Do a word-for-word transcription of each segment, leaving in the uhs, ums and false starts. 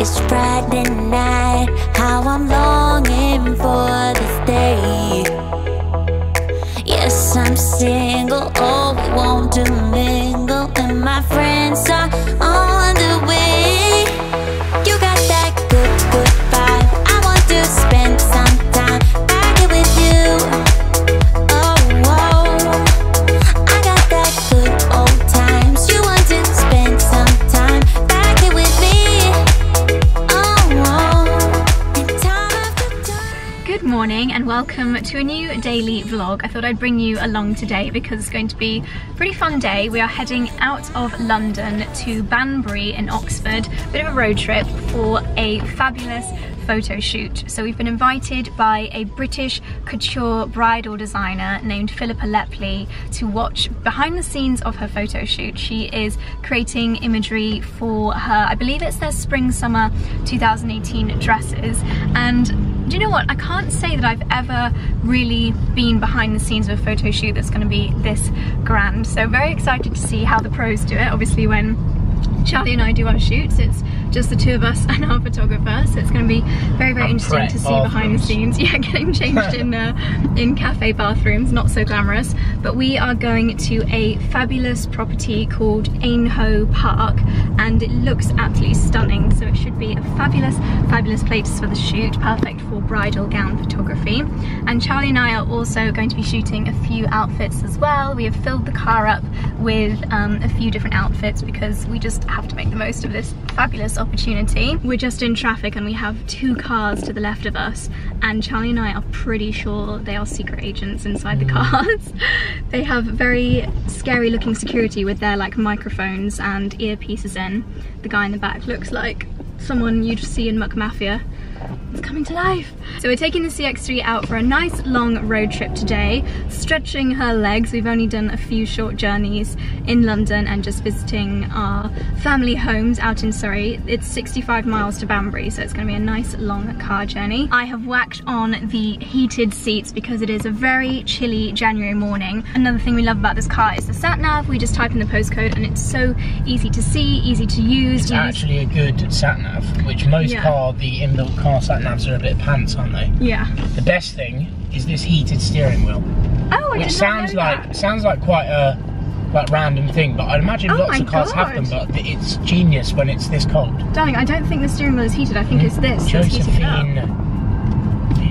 It's Friday night, how I'm longing for this day. Yes, I'm single, oh, we want to mingle, and my friends are on the way. You got that good, good vibe, I want to spend some time back here with you. Good morning and welcome to a new daily vlog. I thought I'd bring you along today because it's going to be a pretty fun day. We are heading out of London to Banbury in Oxford, a bit of a road trip for a fabulous photo shoot. So we've been invited by a British couture bridal designer named Philippa Lepley to watch behind the scenes of her photo shoot. She is creating imagery for her, I believe it's their spring summer two thousand eighteen dresses. And do you know what? I can't say that I've ever really been behind the scenes of a photo shoot that's going to be this grand. So very excited to see how the pros do it. Obviously when Charlie and I do our shoots, it's just the two of us and our photographer, so it's going to be very, very and interesting to see bathrooms. Behind the scenes. Yeah, getting changed in uh, in cafe bathrooms, not so glamorous. But we are going to a fabulous property called Ainho Park, and it looks absolutely stunning. So it should be a fabulous, fabulous place for the shoot, perfect for bridal gown photography. And Charlie and I are also going to be shooting a few outfits as well. We have filled the car up with um, a few different outfits because we just have to make the most of this fabulous opportunity. We're just in traffic and we have two cars to the left of us, and Charlie and I are pretty sure they are secret agents inside the cars. They have very scary looking security with their like microphones and earpieces in. The guy in the back looks like someone you'd see in McMafia. It's coming to life. So we're taking the C X three out for a nice long road trip today, stretching her legs. We've only done a few short journeys in London and just visiting our family homes out in Surrey. It's sixty-five miles to Banbury, so it's going to be a nice long car journey. I have whacked on the heated seats because it is a very chilly January morning. Another thing we love about this car is the sat-nav. We just type in the postcode and it's so easy to see, easy to use. It's actually a good sat-nav, which most yeah. car, the inbuilt car sat navs are a bit of pants, aren't they? Yeah. The best thing is this heated steering wheel. Oh, I which did sounds not know like that. sounds like quite a like random thing, but I imagine oh lots of cars God. have them. But it's genius when it's this cold. Darling, I don't think the steering wheel is heated. I think mm. it's this. Josephine.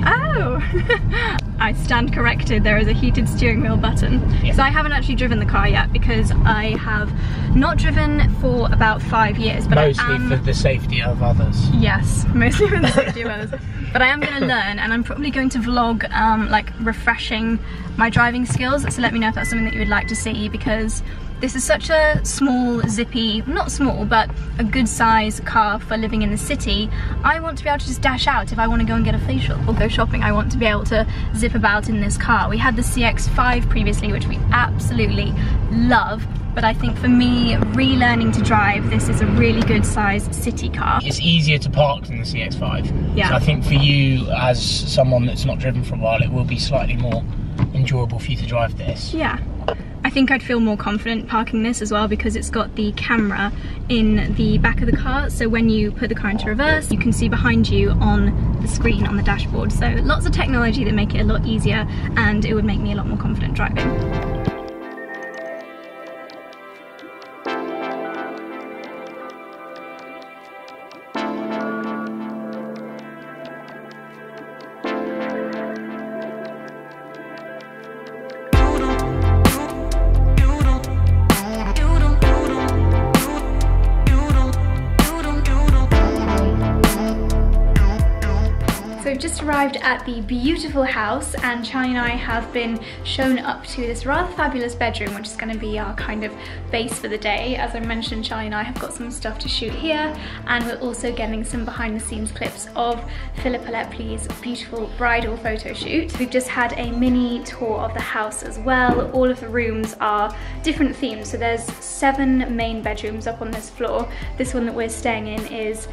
Oh. I stand corrected, there is a heated steering wheel button. Yeah. So I haven't actually driven the car yet because I have not driven for about five years. But mostly I am, for the safety of others. Yes, mostly for the safety of others. But I am going to learn, and I'm probably going to vlog um, like refreshing my driving skills. So let me know if that's something that you would like to see, because this is such a small, zippy, not small, but a good size car for living in the city. I want to be able to just dash out if I want to go and get a facial or go shopping. I want to be able to zip about in this car. We had the C X five previously, which we absolutely love, but I think for me, relearning to drive, this is a really good size city car. It's easier to park than the C X five. Yeah. So I think for you, as someone that's not driven for a while, it will be slightly more enjoyable for you to drive this. Yeah. I think I'd feel more confident parking this as well because it's got the camera in the back of the car, so when you put the car into reverse you can see behind you on the screen on the dashboard. So lots of technology that make it a lot easier, and it would make me a lot more confident driving. Just arrived at the beautiful house, and Charlie and I have been shown up to this rather fabulous bedroom, which is going to be our kind of base for the day. As I mentioned, Charlie and I have got some stuff to shoot here, and we're also getting some behind the scenes clips of Philippa Lepley's beautiful bridal photo shoot. We've just had a mini tour of the house as well. All of the rooms are different themes, so there's seven main bedrooms up on this floor. This one that we're staying in is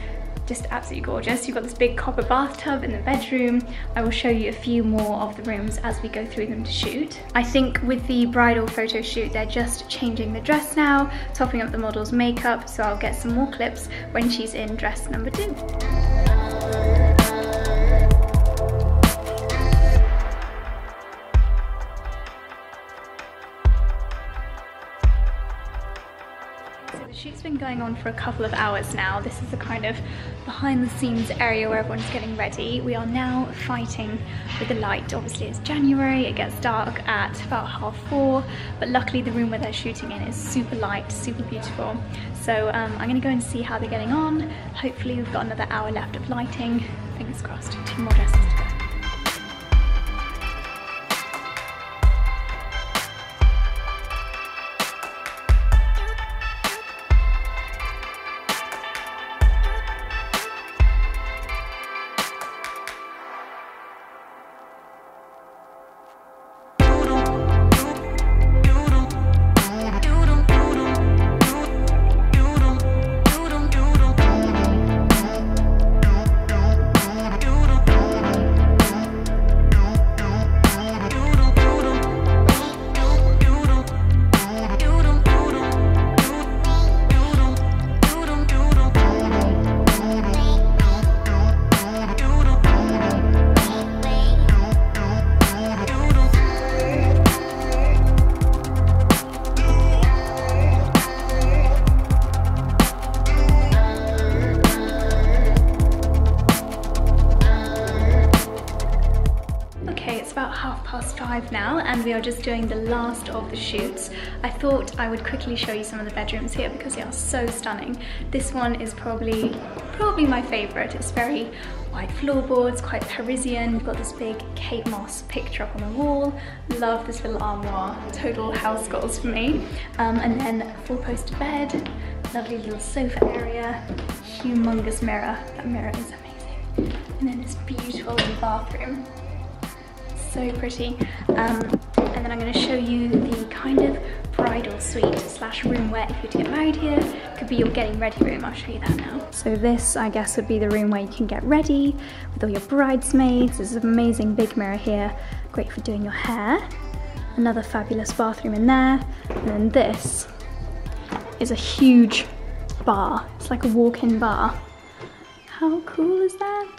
just absolutely gorgeous. You've got this big copper bathtub in the bedroom. I will show you a few more of the rooms as we go through them to shoot. I think with the bridal photo shoot, they're just changing the dress now, topping up the model's makeup, so I'll get some more clips when she's in dress number two. Shoot's been going on for a couple of hours now. This is the kind of behind the scenes area where everyone's getting ready. We are now fighting with the light. Obviously it's January, it gets dark at about half four, but luckily the room where they're shooting in is super light, super beautiful. So um, I'm gonna go and see how they're getting on. Hopefully we've got another hour left of lighting. Fingers crossed, two more dresses to go. Now, and we are just doing the last of the shoots. I thought I would quickly show you some of the bedrooms here because they are so stunning. This one is probably probably my favorite. It's very wide floorboards, quite Parisian. We've got this big Kate Moss picture up on the wall. Love this little armoire, total house goals for me. Um, and then full poster bed, lovely little sofa area, humongous mirror. That mirror is amazing. And then this beautiful little bathroom. So pretty. Um, and then I'm going to show you the kind of bridal suite slash room where if you were to get married here, could be your getting ready room. I'll show you that now. So this, I guess, would be the room where you can get ready with all your bridesmaids. There's an amazing big mirror here, great for doing your hair. Another fabulous bathroom in there. And then this is a huge bar. It's like a walk-in bar. How cool is that?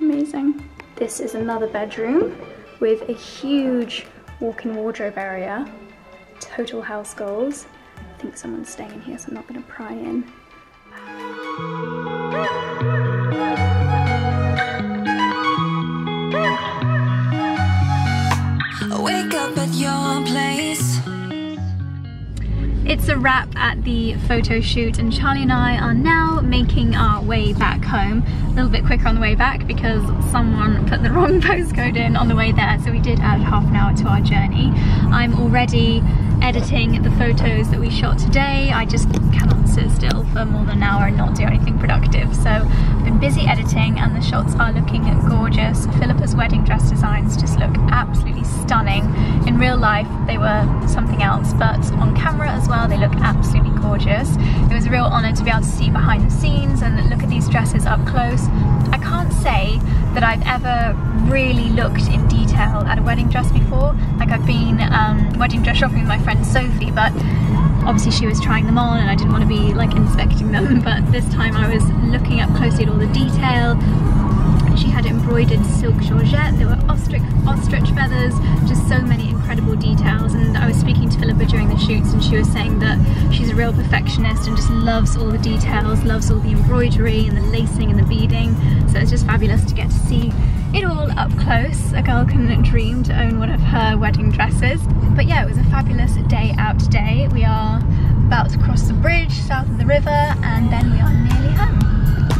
Amazing. This is another bedroom with a huge walk-in wardrobe area. Total house goals. I think someone's staying in here, so I'm not gonna pry in. Wake up at your place. It's a wrap at the photo shoot, and Charlie and I are now making our way back home. A little bit quicker on the way back because someone put the wrong postcode in on the way there, so we did add half an hour to our journey. I'm already editing the photos that we shot today. I just cannot sit still for more than an hour and not do anything productive, so I've been busy editing and the shots are looking gorgeous. Philippa's wedding dress designs just look absolutely stunning. In real life they were something else, but on camera as well they look absolutely gorgeous. It was a real honour to be able to see behind the scenes and look at these dresses up close. I can't say that I've ever really looked in detail at a wedding dress before. Like, I've been um, wedding dress shopping with my friend Sophie, but obviously she was trying them on and I didn't want to be like inspecting them, but this time I was looking up closely at all the detail. She had embroidered silk georgette, there were ostrich, ostrich feathers, just so many incredible details. And I was speaking to Philippa during the shoots and she was saying that she's a real perfectionist and just loves all the details, loves all the embroidery and the lacing and the beading. So it's just fabulous to get to see it all up close. A girl can dream to own one of her wedding dresses. But yeah, it was a fabulous day out today. We are about to cross the bridge south of the river and then we are nearly home.